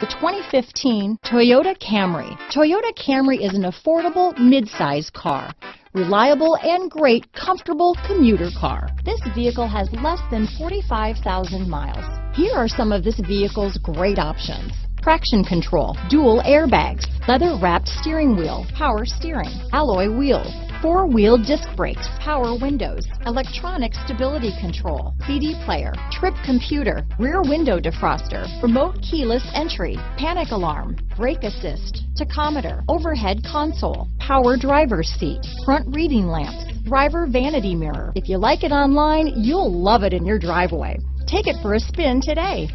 The 2015 Toyota Camry. Toyota Camry is an affordable midsize car, reliable and great comfortable commuter car. This vehicle has less than 45,000 miles. Here are some of this vehicle's great options. Traction control, dual airbags, leather wrapped steering wheel, power steering, alloy wheels, four-wheel disc brakes, power windows, electronic stability control, CD player, trip computer, rear window defroster, remote keyless entry, panic alarm, brake assist, tachometer, overhead console, power driver's seat, front reading lamps, driver vanity mirror. If you like it online, you'll love it in your driveway. Take it for a spin today.